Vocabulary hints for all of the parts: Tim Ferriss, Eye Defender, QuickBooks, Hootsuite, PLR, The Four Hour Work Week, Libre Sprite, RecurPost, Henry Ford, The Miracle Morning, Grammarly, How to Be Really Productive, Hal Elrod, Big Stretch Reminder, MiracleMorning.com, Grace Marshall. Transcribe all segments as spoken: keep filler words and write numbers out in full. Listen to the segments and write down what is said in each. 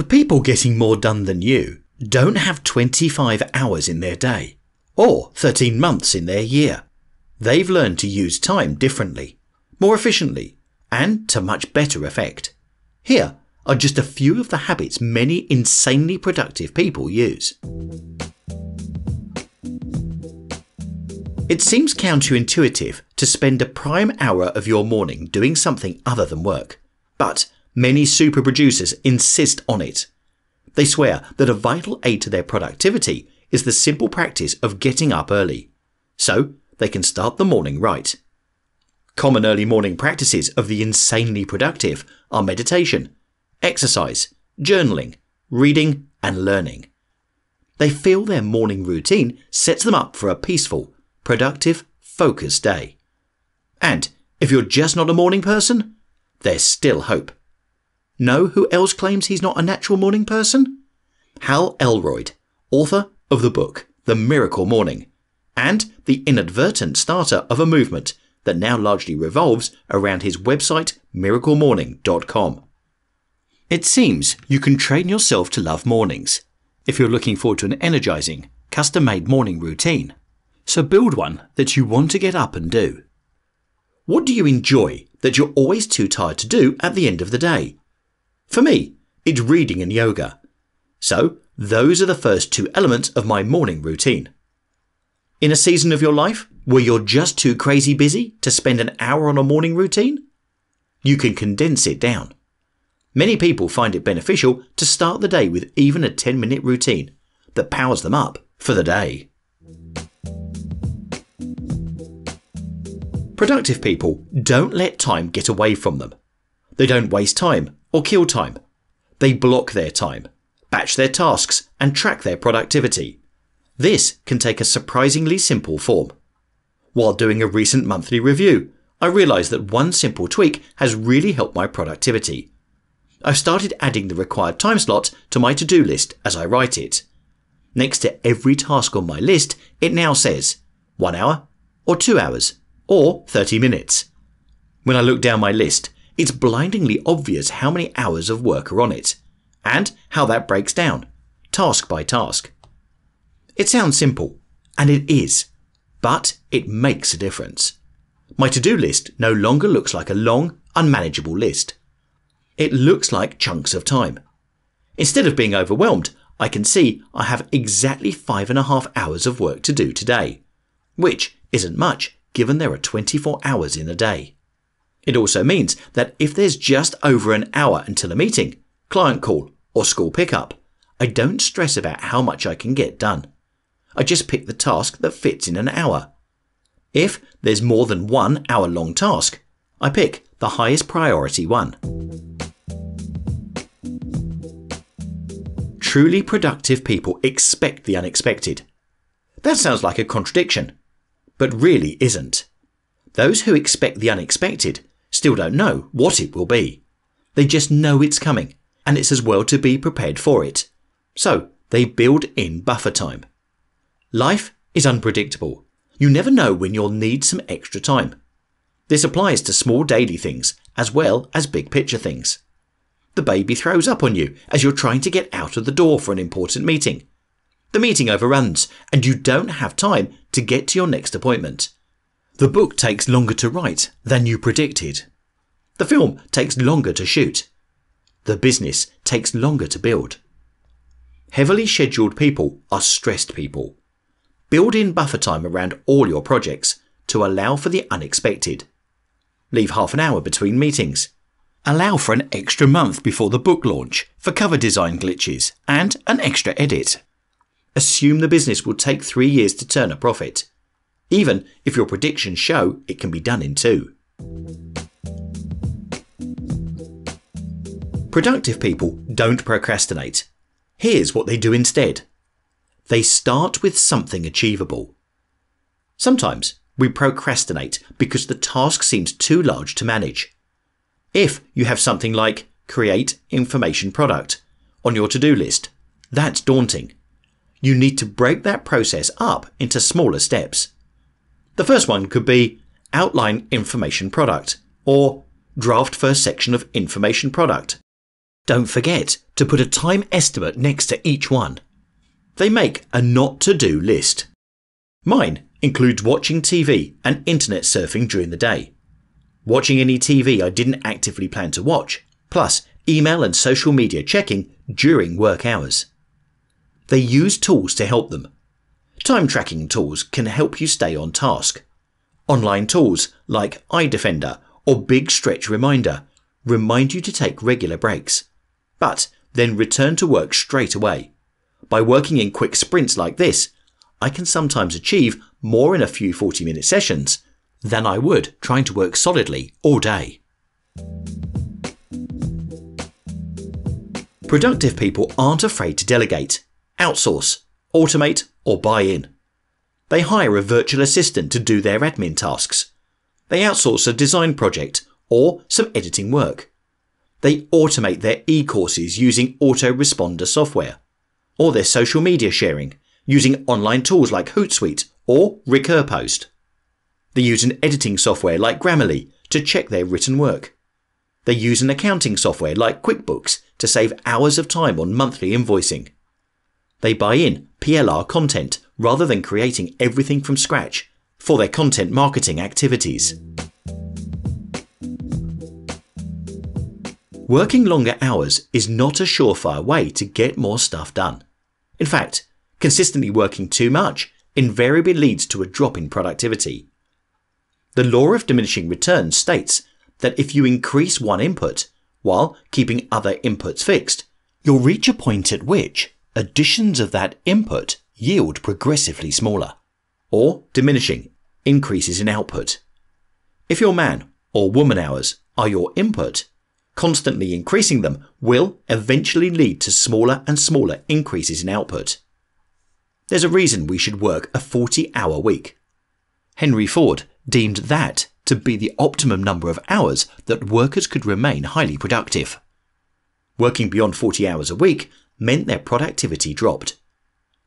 The people getting more done than you don't have twenty-five hours in their day, or thirteen months in their year. They've learned to use time differently, more efficiently, and to much better effect. Here are just a few of the habits many insanely productive people use. It seems counterintuitive to spend a prime hour of your morning doing something other than work, but many super producers insist on it. They swear that a vital aid to their productivity is the simple practice of getting up early, so they can start the morning right. Common early morning practices of the insanely productive are meditation, exercise, journaling, reading, and learning. They feel their morning routine sets them up for a peaceful, productive, focused day. And if you're just not a morning person, there's still hope. Know who else claims he's not a natural morning person? Hal Elrod, author of the book The Miracle Morning, and the inadvertent starter of a movement that now largely revolves around his website Miracle Morning dot com. It seems you can train yourself to love mornings if you're looking forward to an energizing, custom-made morning routine. So build one that you want to get up and do. What do you enjoy that you're always too tired to do at the end of the day? For me, it's reading and yoga. So those are the first two elements of my morning routine. In a season of your life where you're just too crazy busy to spend an hour on a morning routine, you can condense it down. Many people find it beneficial to start the day with even a ten-minute routine that powers them up for the day. Productive people don't let time get away from them. They don't waste time or kill time. They block their time, batch their tasks, and track their productivity. This can take a surprisingly simple form. While doing a recent monthly review, I realised that one simple tweak has really helped my productivity. I've started adding the required time slot to my to-do list as I write it. Next to every task on my list, it now says one hour or two hours. Or thirty minutes. When I look down my list, it's blindingly obvious how many hours of work are on it, and how that breaks down, task by task. It sounds simple, and it is, but it makes a difference. My to-do list no longer looks like a long, unmanageable list. It looks like chunks of time. Instead of being overwhelmed, I can see I have exactly five and a half hours of work to do today, which isn't much, given there are twenty-four hours in a day. It also means that if there's just over an hour until a meeting, client call, or school pickup, I don't stress about how much I can get done. I just pick the task that fits in an hour. If there's more than one hour-long task, I pick the highest priority one. Truly productive people expect the unexpected. That sounds like a contradiction, but really isn't. Those who expect the unexpected still don't know what it will be. They just know it's coming, and it's as well to be prepared for it. So they build in buffer time. Life is unpredictable. You never know when you'll need some extra time. This applies to small daily things as well as big picture things. The baby throws up on you as you're trying to get out of the door for an important meeting. The meeting overruns, and you don't have time to get to your next appointment. The book takes longer to write than you predicted. The film takes longer to shoot. The business takes longer to build. Heavily scheduled people are stressed people. Build in buffer time around all your projects to allow for the unexpected. Leave half an hour between meetings. Allow for an extra month before the book launch for cover design glitches and an extra edit. Assume the business will take three years to turn a profit, even if your predictions show it can be done in two. Productive people don't procrastinate. Here's what they do instead. They start with something achievable. Sometimes we procrastinate because the task seems too large to manage. If you have something like create information product on your to-do list, that's daunting. You need to break that process up into smaller steps. The first one could be outline information product or draft first section of information product. Don't forget to put a time estimate next to each one. They make a not-to-do list. Mine includes watching T V and internet surfing during the day. Watching any T V I didn't actively plan to watch, plus email and social media checking during work hours. They use tools to help them. Time tracking tools can help you stay on task. Online tools like Eye Defender or Big Stretch Reminder remind you to take regular breaks, but then return to work straight away. By working in quick sprints like this, I can sometimes achieve more in a few forty-minute sessions than I would trying to work solidly all day. Productive people aren't afraid to delegate, outsource, automate, or buy in. They hire a virtual assistant to do their admin tasks. They outsource a design project or some editing work. They automate their e-courses using autoresponder software, or their social media sharing using online tools like Hootsuite or RecurPost. They use an editing software like Grammarly to check their written work. They use an accounting software like QuickBooks to save hours of time on monthly invoicing. They buy in P L R content rather than creating everything from scratch for their content marketing activities. Working longer hours is not a surefire way to get more stuff done. In fact, consistently working too much invariably leads to a drop in productivity. The law of diminishing returns states that if you increase one input while keeping other inputs fixed, you'll reach a point at which additions of that input yield progressively smaller, or diminishing increases in output. If your man or woman hours are your input, constantly increasing them will eventually lead to smaller and smaller increases in output. There's a reason we should work a forty-hour week. Henry Ford deemed that to be the optimum number of hours that workers could remain highly productive. Working beyond forty hours a week meant their productivity dropped.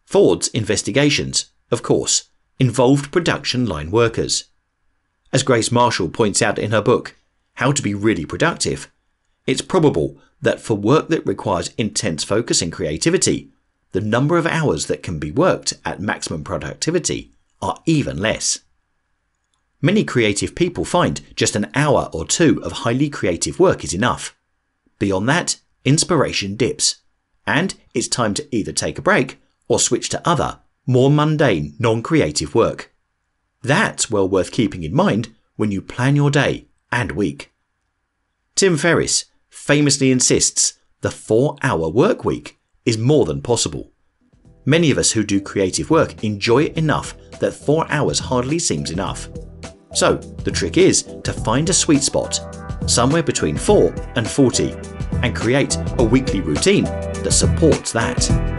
Ford's investigations, of course, involved production line workers. As Grace Marshall points out in her book, How to Be Really Productive, it's probable that for work that requires intense focus and creativity, the number of hours that can be worked at maximum productivity are even less. Many creative people find just an hour or two of highly creative work is enough. Beyond that, inspiration dips, and it's time to either take a break or switch to other, more mundane, non-creative work. That's well worth keeping in mind when you plan your day and week. Tim Ferriss famously insists the four-hour work week is more than possible. Many of us who do creative work enjoy it enough that four hours hardly seems enough. So the trick is to find a sweet spot, somewhere between four and forty, and create a weekly routine that supports that.